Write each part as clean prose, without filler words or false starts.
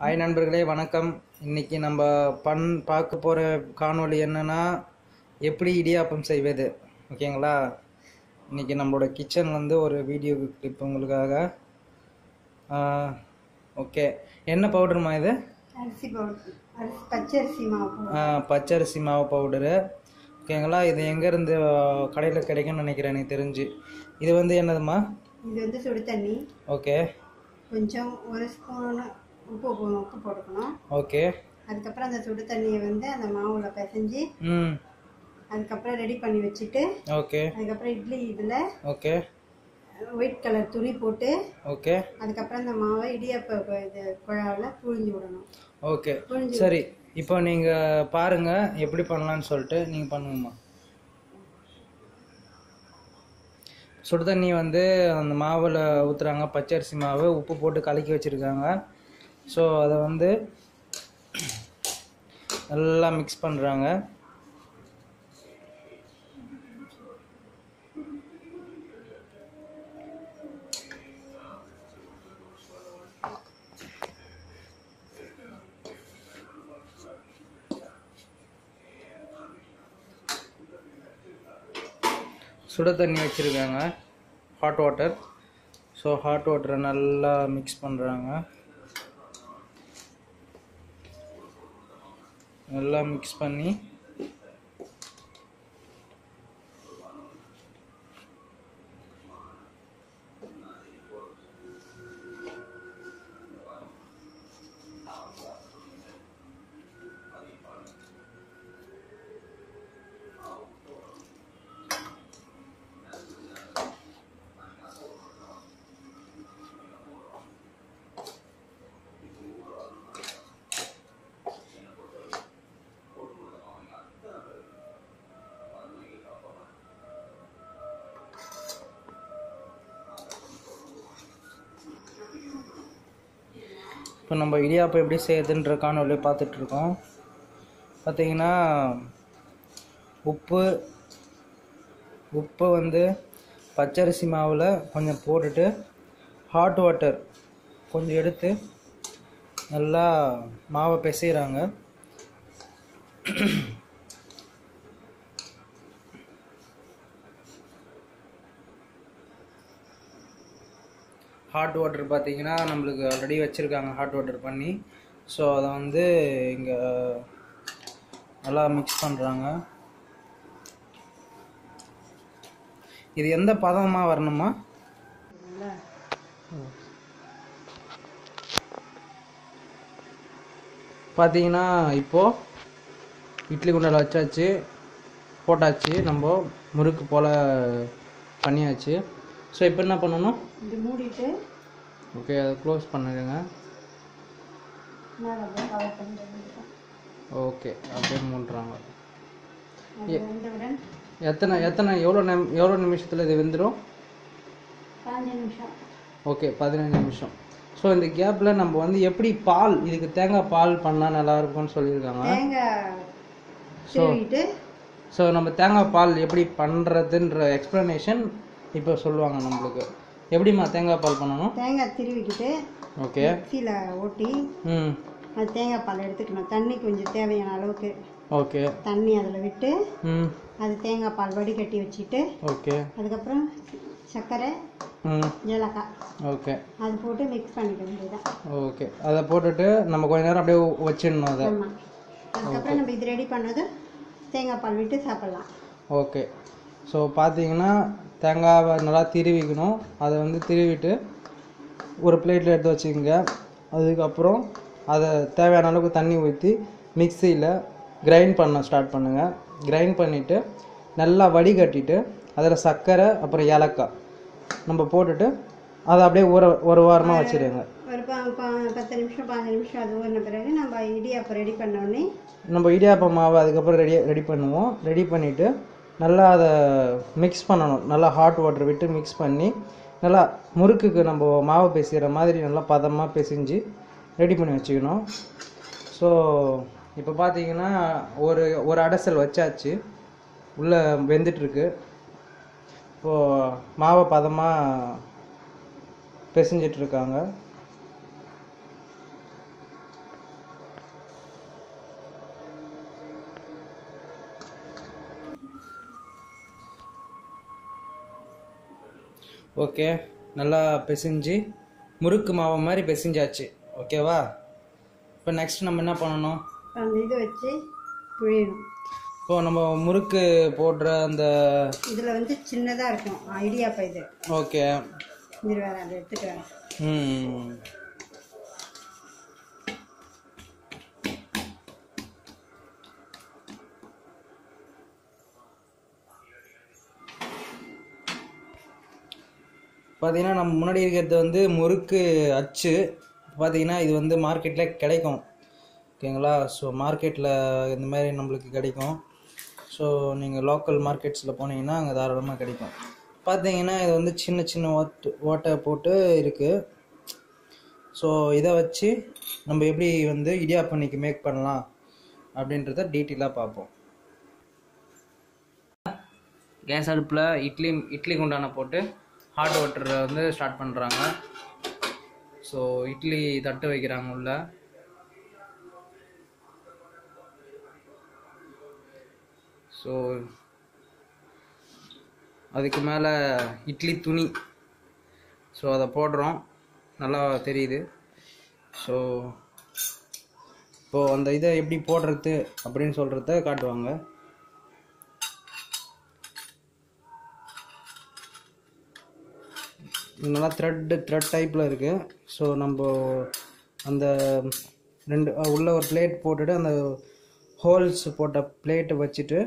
Hi நண்பர்களே, வணக்கம். இன்றைக்கி நம்ம பார்க்க போகிற காணொளி என்னென்னா, எப்படி இடியாப்பம் செய்வது. ஓகேங்களா, இன்றைக்கி நம்மளோட கிச்சன் வந்து ஒரு வீடியோ கிளிப் உங்களுக்காக. ஓகே, என்ன பவுடருமா இது? அரிசி பவுடர், பச்சரிசி மாவு, பச்சரிசி மாவு பவுடரு. ஓகேங்களா, இது எங்கேருந்து கடையில் கிடைக்கும்னு நினைக்கிறேன் எனக்கு தெரிஞ்சு. இது வந்து என்னதுமா? இது வந்து சுடு தண்ணி. ஓகே, கொஞ்சம் ஒரு ஸ்பூன் உப்பு உப்பு போட்டுக்கணும். ஓகே, அதுக்கப்புறம் அந்த சுடு தண்ணியை வந்து அந்த மாவுல பிசைஞ்சு அதுக்கப்புறம் ரெடி பண்ணி வச்சுட்டு, ஓகே, அதுக்கப்புறம் இட்லி இதில், ஓகே, ஒயிட் கலர் துணி போட்டு, ஓகே, அதுக்கப்புறம் அந்த மாவை இடியாப்ப இது குழாவில் புழிஞ்சு விடணும். ஓகே, சரி. இப்போ நீங்கள் பாருங்கள் எப்படி பண்ணலான்னு சொல்லிட்டு. நீங்கள் பண்ணுங்கம்மா. சுடு தண்ணி வந்து அந்த மாவில் ஊற்றுறாங்க, பச்சரிசி மாவு, உப்பு போட்டு கலக்கி வச்சுருக்காங்க. ஸோ அதை வந்து நல்லா மிக்ஸ் பண்ணுறாங்க. சுட தண்ணி வச்சுருக்காங்க, ஹாட் வாட்டர். ஸோ ஹாட் வாட்டரை நல்லா மிக்ஸ் பண்ணுறாங்க. நல்லா மிக்ஸ் பண்ணி இப்போ நம்ம இடியாப்பம் எப்படி செய்யுதுன்ற காணொலியை பார்த்துட்ருக்கோம். பார்த்திங்கன்னா உப்பு வந்து பச்சரிசி மாவில் கொஞ்சம் போட்டுட்டு ஹாட் வாட்டர் கொஞ்சம் எடுத்து நல்லா மாவை பிசைகிறாங்க. ஹாட் வாட்டர் பார்த்திங்கன்னா நம்மளுக்கு ஆல்ரெடி வச்சுருக்காங்க, ஹாட் வாட்டர் பண்ணி. ஸோ அதை வந்து இங்கே நல்லா மிக்ஸ் பண்ணுறாங்க. இது எந்த பதமாக வரணுமா? பார்த்திங்கன்னா இப்போது இட்லி குண்டால் வச்சாச்சு, போட்டாச்சு, நம்ம முறுக்கு போல் பண்ணியாச்சு. ஸோ இப்போ என்ன பண்ணணும்? இது மூடிட்டு, ஓகே, அதை க்ளோஸ் பண்ணிடுங்க. ஓகே, அப்படியே மூடுறாங்க. எவ்வளோ நிமிஷத்தில் இது வெந்துடும்? 15 நிமிஷம். ஓகே, 15 நிமிஷம். ஸோ இந்த கேப்பில் நம்ம வந்து எப்படி பால், இதுக்கு தேங்காய் பால் பண்ணால் நல்லாயிருக்கும்னு சொல்லியிருக்காங்க. ஸோ நம்ம தேங்காய் பால் எப்படி பண்ணுறதுன்ற எக்ஸ்ப்ளனேஷன் இப்போ சொல்லுவாங்க நம்மளுக்கு. எப்படிம்மா தேங்காய் பால் பண்ணணும்? தேங்காய் திருவிக்கிட்டு, ஓகே, மிக்சியில் ஓட்டி அது தேங்காய் பால் எடுத்துக்கணும். தண்ணி கொஞ்சம் தேவையான அளவுக்கு, ஓகே, தண்ணி அதில் விட்டு அது தேங்காய் பால் வடிகட்டி வச்சுட்டு, ஓகே, அதுக்கப்புறம் சர்க்கரை, ஏலக்காய், ஓகே, அது போட்டு மிக்ஸ் பண்ணிக்க வேண்டியதான். ஓகே, அதை போட்டுட்டு நம்ம கொஞ்ச நேரம் அப்படியே வச்சிடணும் அதை. அதுக்கப்புறம் நம்ம இது ரெடி பண்ணது தேங்காய் பால் விட்டு சாப்பிட்லாம். ஓகே, ஸோ பார்த்திங்கன்னா தேங்காவை நல்லா திருவிக்கணும். அதை வந்து திருவிட்டு ஒரு பிளேட்டில் எடுத்து வச்சுக்கோங்க. அதுக்கப்புறம் அதை தேவையான அளவுக்கு தண்ணி ஊற்றி மிக்சியில் கிரைண்ட் பண்ண ஸ்டார்ட் பண்ணுங்கள். கிரைண்ட் பண்ணிவிட்டு நல்லா வடிகட்டிட்டு அதில் சர்க்கரை அப்புறம் ஏலக்காய் நம்ம போட்டுட்டு அதை அப்படியே ஒரு வாரமாக வச்சுருங்க. ஒரு 10 நிமிஷம் 15 நிமிஷம் அது ஊறின பிறகு நம்ம இடியாப்பம் ரெடி பண்ணோடனே நம்ம இடியாப்பம் மாவு அதுக்கப்புறம் ரெடி பண்ணுவோம். ரெடி பண்ணிவிட்டு நல்லா அதை மிக்ஸ் பண்ணணும். நல்லா ஹாட் வாட்டர் விட்டு மிக்ஸ் பண்ணி நல்லா முறுக்குக்கு நம்ம மாவு பிசைகிற மாதிரி நல்லா பதமாக பிசைஞ்சு ரெடி பண்ணி வச்சுக்கணும். ஸோ இப்போ பார்த்திங்கன்னா ஒரு அடைசல் வச்சாச்சு, உள்ளே வெந்துட்டுருக்கு. இப்போது மாவை பதமாக பிசைஞ்சிட்ருக்காங்க. ஓகே, நல்லா பிசைஞ்சு முறுக்கு மாவு மாதிரி பிசைஞ்சாச்சு. ஓகேவா? இப்போ நெக்ஸ்ட் நம்ம என்ன பண்ணணும்? அந்த இது வச்சு புழியணும். இப்போ நம்ம முறுக்கு போடுற அந்த இதில் வந்து சின்னதாக இருக்கும் ஐடியாப்பா இது. ஓகே, இது வேறு அதை எடுத்துக்கிறேன். ம், பார்த்தீங்கன்னா நம்ம முன்னாடி இருக்கிறது வந்து முறுக்கு அச்சு. பார்த்தீங்கன்னா இது வந்து மார்க்கெட்டில் கிடைக்கும். ஓகேங்களா? ஸோ மார்க்கெட்டில் இந்த மாதிரி நம்மளுக்கு கிடைக்கும். ஸோ நீங்கள் லோக்கல் மார்க்கெட்ஸில் போனீங்கன்னா அங்கே தாராளமாக கிடைக்கும். பார்த்தீங்கன்னா இது வந்து சின்ன சின்ன ஓட்டை போட்டு இருக்குது. ஸோ இதை வச்சு நம்ம எப்படி வந்து இடியாப்பண்ணிக்கு மேக் பண்ணலாம் அப்படின்றத டீட்டெயிலாக பார்ப்போம். கேஸ் அடுப்பில் இட்லி குண்டான போட்டு ஹாட் வாட்டரை வந்து ஸ்டார்ட் பண்ணுறாங்க. ஸோ இட்லி தட்டு வைக்கிறாங்க உள்ள. ஸோ அதுக்கு மேலே இட்லி துணி. ஸோ அதை போடுறோம், நல்லா தெரியுது. ஸோ இப்போது அந்த இதை எப்படி போடுறது அப்படின்னு சொல்கிறத காட்டுவாங்க. நல்லா த்ரெட் டைப்பில் இருக்குது. ஸோ நம்ம அந்த ரெண்டு உள்ளே ஒரு பிளேட் போட்டுட்டு அந்த ஹோல்ஸ் போட்ட பிளேட்டை வச்சுட்டு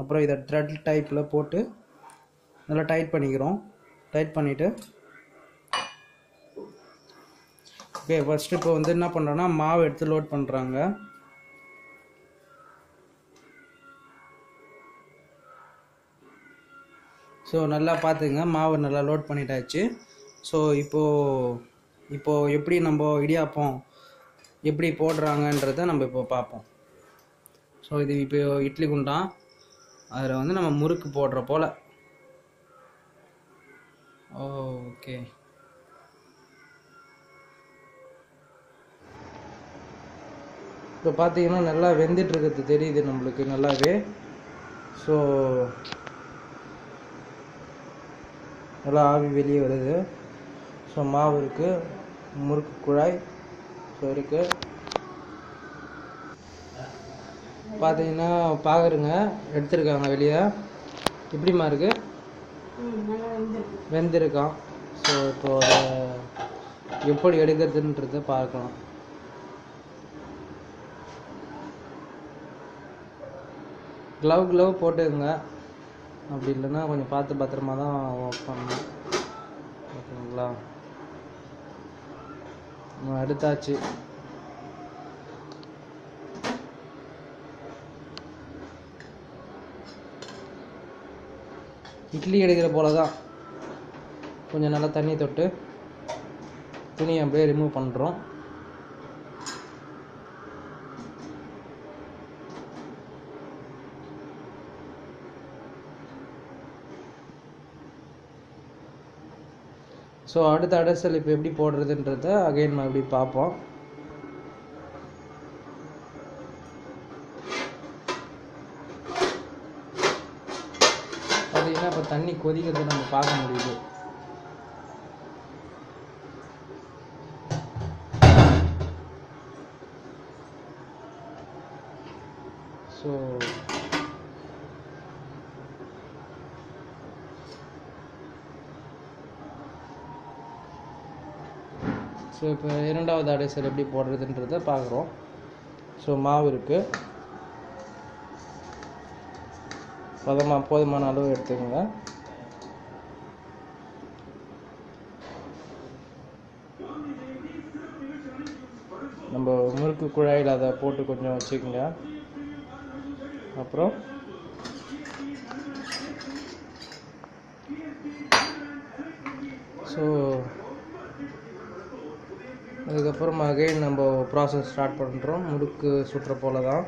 அப்புறம் இதை த்ரெட் டைப்பில் போட்டு நல்லா டைட் பண்ணிக்கிறோம். டைட் பண்ணிவிட்டு ஓகே, ஃபஸ்ட்டு இப்போ வந்து என்ன பண்ணுறோன்னா மாவு எடுத்து லோட் பண்ணுறாங்க. ஸோ நல்லா பார்த்துங்க, மாவு நல்லா லோட் பண்ணிட்டாச்சு. ஸோ இப்போது எப்படி நம்ம இடியாப்பம் எப்படி போடுறாங்கன்றத நம்ம இப்போ பார்ப்போம். ஸோ இது இப்போ இட்லி குண்டான், அதில் வந்து நம்ம முறுக்கு போடுற போல். ஓகே, இப்போ பார்த்தீங்கன்னா நல்லா வெந்துட்டுருக்கிறது தெரியுது நம்மளுக்கு நல்லாவே. ஸோ நல்லா ஆவி வெளியே வருது. ஸோ மாவு இருக்குது, முறுக்கு குழாய் ஸோ இருக்குது. பார்த்தீங்கன்னா பார்க்குறங்க எடுத்துருக்காங்க வெளியே. எப்படிமா இருக்குது? வெந்திருக்கான். ஸோ இப்போ எப்படி எடுக்கிறதுன்றத பார்க்கலாம். க்ளவ் போட்டுக்குங்க, அப்படி இல்லைன்னா கொஞ்சம் பார்த்து பத்திரமா தான் ஒர்க் பண்ணணும். ஓகேங்களா? நம்ம எடுத்தாச்சு. இட்லி எடுக்கிற போல தான் கொஞ்சம் நல்லா தண்ணி தொட்டு துணியை அப்படியே ரிமூவ் பண்ணுறோம். ஸோ அடுத்த அடைசல் இப்போ எப்படி போடுறதுன்றத அகைன் மறுபடியும் பார்ப்போம். பார்த்தீங்கன்னா இப்போ தண்ணி கொதிக்கிறது நம்ம பார்க்க முடியுது. ஸோ ஸோ இப்போ இரண்டாவது அடைசல் எப்படி போடுறதுன்றத பார்க்குறோம். ஸோ மாவு இருக்குது, போதுமான அளவு எடுத்துக்கோங்க. நம்ம முறுக்கு குழாயில் அதை போட்டு கொஞ்சம் வச்சுக்கோங்க. அப்புறம் ஸோ அதுக்கப்புறம் அகைன் நம்ம ப்ராசஸ் ஸ்டார்ட் பண்ணுறோம். முறுக்கு சுட்டுற போல தான்.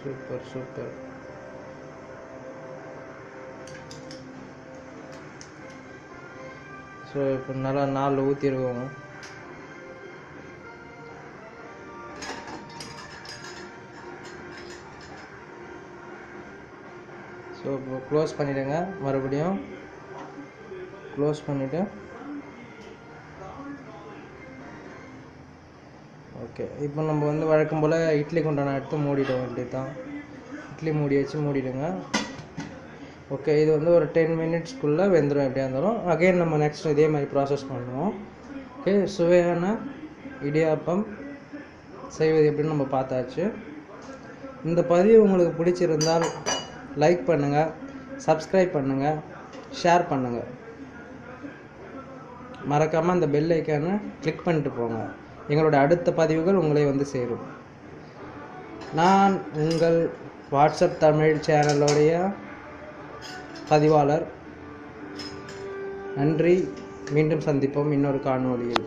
Super super. ஸோ இப்போ நல்லா நாலு ஊற்றிருக்கோங்க. ஸோ இப்போ க்ளோஸ் பண்ணிவிடுங்க. மறுபடியும் க்ளோஸ் பண்ணிவிட்டு ஓகே, இப்போ நம்ம வந்து வழக்கம் போல் இட்லி குண்டான எடுத்து மூடிவிட வேண்டியது தான். இட்லி மூடி வச்சு மூடிவிடுங்க. ஓகே, இது வந்து ஒரு 10 மினிட்ஸ்க்குள்ளே வெந்துடும். எப்படியா இருந்தாலும் அகைன் நம்ம நெக்ஸ்ட் இதே மாதிரி ப்ராசஸ் பண்ணுவோம். ஓகே, சுவையான இடியாப்பம் செய்வது எப்படின்னு நம்ம பார்த்தாச்சு. இந்த பதிவு உங்களுக்கு பிடிச்சிருந்தால் லைக் பண்ணுங்கள், சப்ஸ்கிரைப் பண்ணுங்கள், ஷேர் பண்ணுங்கள். மறக்காமல் அந்த பெல் ஐக்கானை கிளிக் பண்ணிட்டு போங்க. எங்களோட அடுத்த பதிவுகள் உங்களை வந்து சேரும். நான் உங்கள் வாட்ஸ்அப் தமிழ் சேனலோடைய பதிவாளர். நன்றி. மீண்டும் சந்திப்போம் இன்னொரு காணொளியில்.